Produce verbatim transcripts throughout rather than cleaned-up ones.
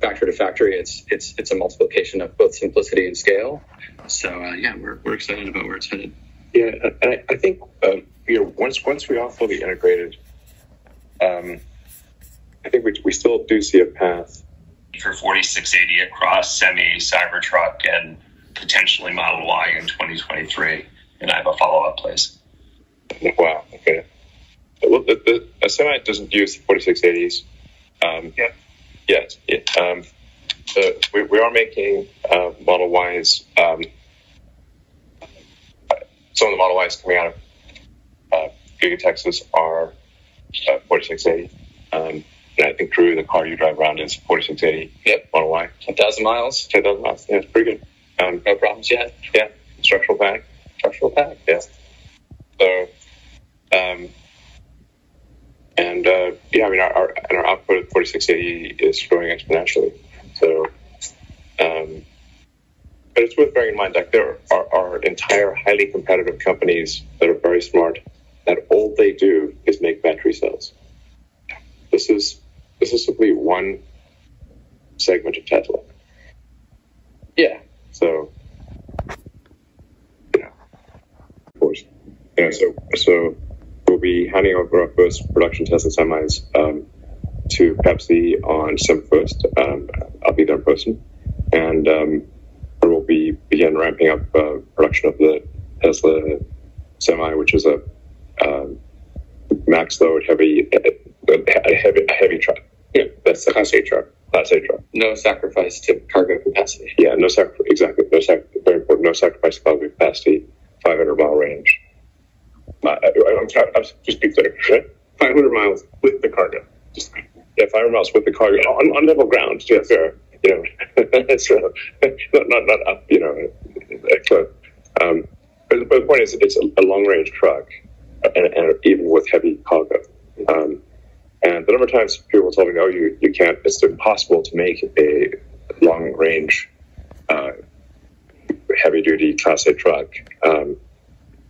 factory to factory, it's it's it's a multiplication of both simplicity and scale. So uh, yeah, we're we're excited about where it's headed. Yeah, and I, I think um, you know once once we are fully integrated, um, I think we we still do see a path for forty-six eighty across Semi, Cybertruck, and potentially Model Y in twenty twenty-three. And I have a follow up, please. Wow. Okay. Well, the, the, the Semi doesn't use the forty-six eighties. Um, yeah. Yes. It, um, the, we, we are making uh, Model Ys. Um, some of the Model Ys coming out of uh, Giga Texas are uh, forty-six eighty. Um, and I think, Drew, the car you drive around is forty-six eighty. Yep. Model Y. ten thousand miles. ten thousand miles. Yeah, it's pretty good. Um, no problems yet. Yeah. Structural pack. Structural pack. Yeah. So, um, and uh, yeah, I mean, our, our and our output at forty-six eighty is growing exponentially. So, um, but it's worth bearing in mind, like, there are, are entire highly competitive companies that are very smart that all they do is make battery cells. This is this is simply one segment of Tesla. Yeah. So, you know, of course, you know, so so we'll be handing over our first production Tesla Semis um, to Pepsi on December first. Um, I'll be there in person, and um, we'll be begin ramping up uh, production of the Tesla Semi, which is a um, max load heavy, a heavy, a heavy truck. Yeah, that's the class A truck. Class A truck. No sacrifice to cargo capacity. Yeah, no sacrifice. Exactly. No sac- very important. No sacrifice to cargo capacity. five hundred mile range. Uh, I'm sorry, I'll just be clear. Right? five hundred miles with the cargo. Just, yeah, five hundred miles with the cargo yeah. on, on level ground. Yes. Fair, you know, so not not not up. You know, um, but, but the point is, it's a, a long range truck, and, and even with heavy cargo. Um, And the number of times people told me, "No, you you can't. It's impossible to make a long range, uh, heavy duty Class A truck." Um,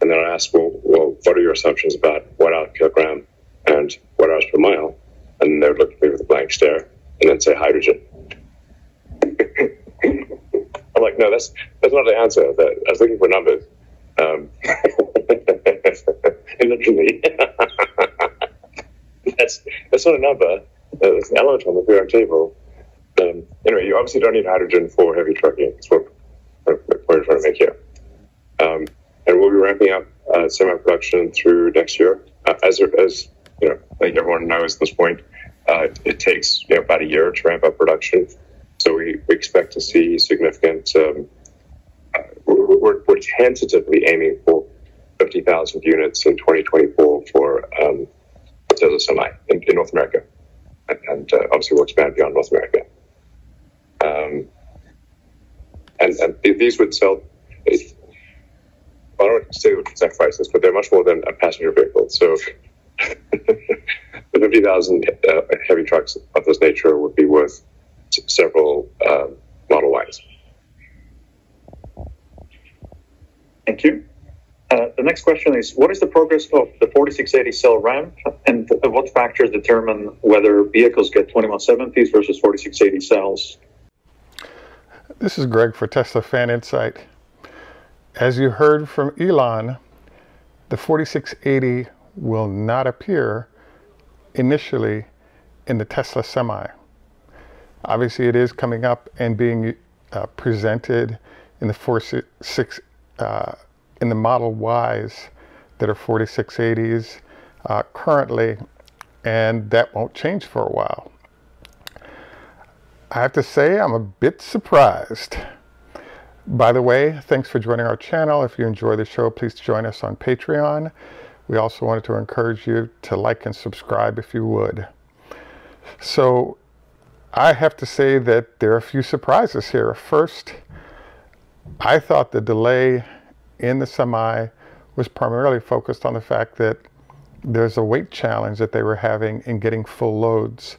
and then I asked, "Well, well, what are your assumptions about watt hour kilogram and watt hours per mile?" And they would look at me with a blank stare, and then say, "Hydrogen." I'm like, "No, that's that's not the answer. That, I was looking for numbers." Um, and literally. That's that's not a number. It's an element on the periodic table. Um, anyway, you obviously don't need hydrogen for heavy trucking. That's what we're trying to make here. Um, and we'll be ramping up uh, semi production through next year. Uh, as as you know, like everyone knows at this point, uh, it, it takes you know, about a year to ramp up production. So we, we expect to see significant. Um, uh, we're, we're, we're tentatively aiming for fifty thousand units in twenty twenty-four for. Um, Tesla Semi in, in North America, and, and uh, obviously we'll expand beyond North America. Um, and, and these would sell. It, I don't want to say sacrifices, but they're much more than a passenger vehicle. So, the fifty thousand uh, heavy trucks of this nature would be worth several uh, Model Ys. Thank you. Uh, the next question is, what is the progress of the forty-six eighty cell ramp, and what factors determine whether vehicles get twenty-one seventies versus forty-six eighty cells? This is Greg for Tesla Fan Insight. As you heard from Elon, the forty-six eighty will not appear initially in the Tesla Semi. Obviously, it is coming up and being uh, presented in the forty-six eighty. Uh, in the Model Ys that are forty-six eighties uh, currently, and that won't change for a while. I have to say I'm a bit surprised. By the way, thanks for joining our channel. If you enjoy the show, please join us on Patreon. We also wanted to encourage you to like and subscribe if you would. So I have to say that there are a few surprises here. First, I thought the delay in the Semi was primarily focused on the fact that there's a weight challenge that they were having in getting full loads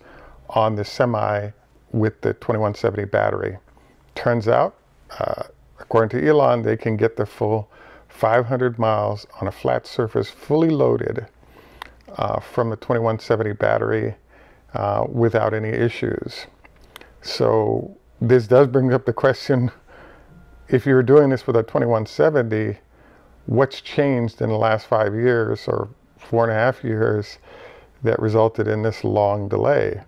on the Semi with the twenty-one seventy battery. Turns out, uh, according to Elon, they can get the full five hundred miles on a flat surface, fully loaded uh, from the twenty-one seventy battery uh, without any issues. So this does bring up the question, if you're doing this with a twenty-one seventy, what's changed in the last five years or four and a half years that resulted in this long delay?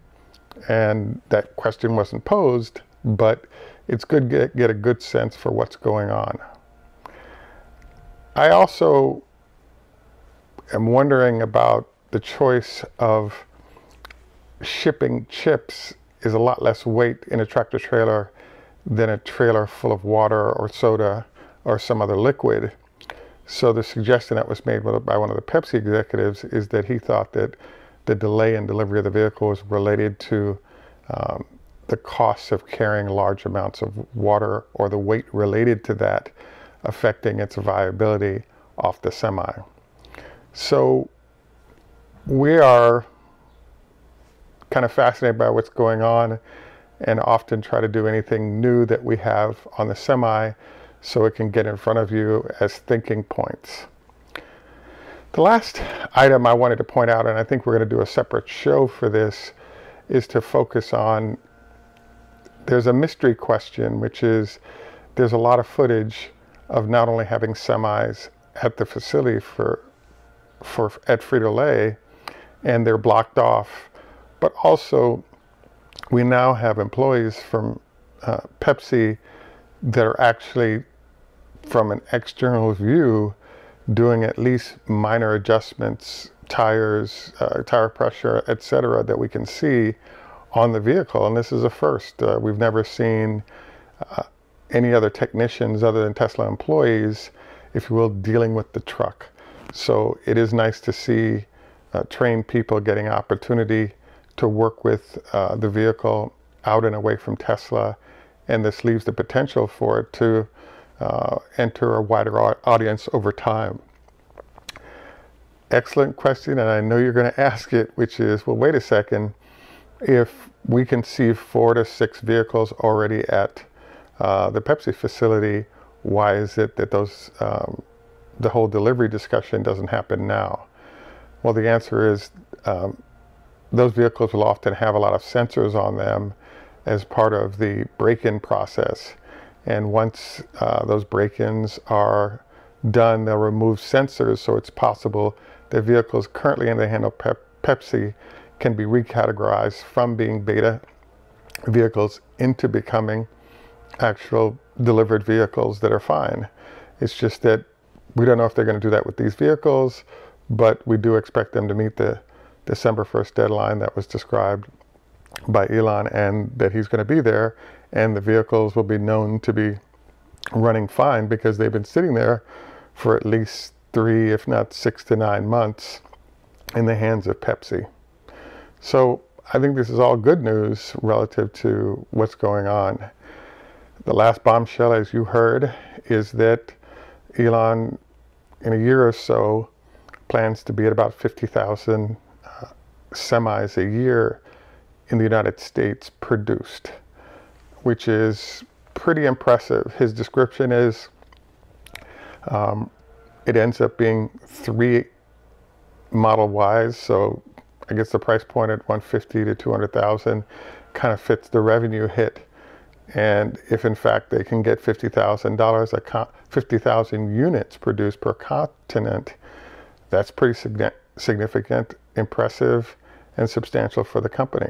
And that question wasn't posed, but it's good to get a good sense for what's going on. I also am wondering about the choice of shipping chips. Is a lot less weight in a tractor trailer than a trailer full of water or soda or some other liquid. So the suggestion that was made by one of the Pepsi executives is that he thought that the delay in delivery of the vehicle was related to um, the costs of carrying large amounts of water or the weight related to that affecting its viability off the semi. So we are kind of fascinated by what's going on and often try to do anything new that we have on the semi so it can get in front of you as thinking points. The last item I wanted to point out, and I think we're going to do a separate show for this, is to focus on, there's a mystery question, which is there's a lot of footage of not only having semis at the facility for, for at Frito-Lay, and they're blocked off, but also we now have employees from uh, Pepsi that are actually, from an external view, doing at least minor adjustments, tires, uh, tire pressure, et cetera, that we can see on the vehicle. And this is a first. Uh, we've never seen uh, any other technicians other than Tesla employees, if you will, dealing with the truck. So it is nice to see uh, trained people getting opportunity to work with uh, the vehicle out and away from Tesla, and this leaves the potential for it to uh, enter a wider audience over time. Excellent question, and I know you're going to ask it, which is, well, wait a second, if we can see four to six vehicles already at uh, the Pepsi facility, why is it that those um, the whole delivery discussion doesn't happen now? Well, the answer is, um, those vehicles will often have a lot of sensors on them as part of the break-in process. And once uh, those break-ins are done, they'll remove sensors, so it's possible that vehicles currently in the hand of Pep Pepsi can be recategorized from being beta vehicles into becoming actual delivered vehicles that are fine. It's just that we don't know if they're going to do that with these vehicles, but we do expect them to meet the December first deadline that was described by Elon, and that he's going to be there, and the vehicles will be known to be running fine because they've been sitting there for at least three, if not six to nine months in the hands of Pepsi. So I think this is all good news relative to what's going on. The last bombshell, as you heard, is that Elon in a year or so plans to be at about fifty thousand semis a year in the United States produced, which is pretty impressive. His description is um, it ends up being three Model Ys, so I guess the price point at one fifty to two hundred thousand kind of fits the revenue hit. And if in fact they can get fifty thousand dollars, fifty thousand units produced per continent, that's pretty significant, impressive, and substantial for the company.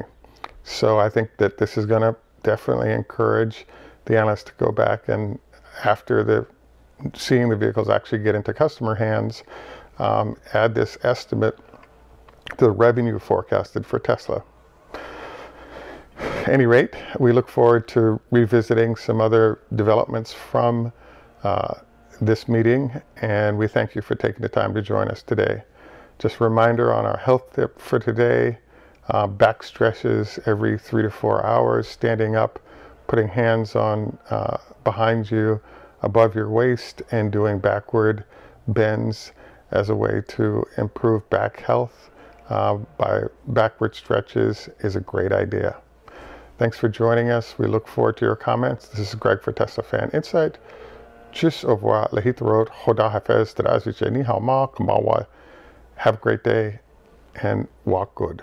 So I think that this is going to definitely encourage the analysts to go back and, after the seeing the vehicles actually get into customer hands, um, add this estimate to the revenue forecasted for Tesla. At any rate, we look forward to revisiting some other developments from uh, this meeting, and we thank you for taking the time to join us today. Just a reminder on our health tip for today, uh, back stretches every three to four hours, standing up, putting hands on uh, behind you, above your waist, and doing backward bends as a way to improve back health uh, by backward stretches is a great idea. Thanks for joining us. We look forward to your comments. This is Greg for Tesla Fan Insight. Tschüss, au revoir, lehit rot, hoda hafez, terazvice, ni hao ma, kumawa. Have a great day and walk good.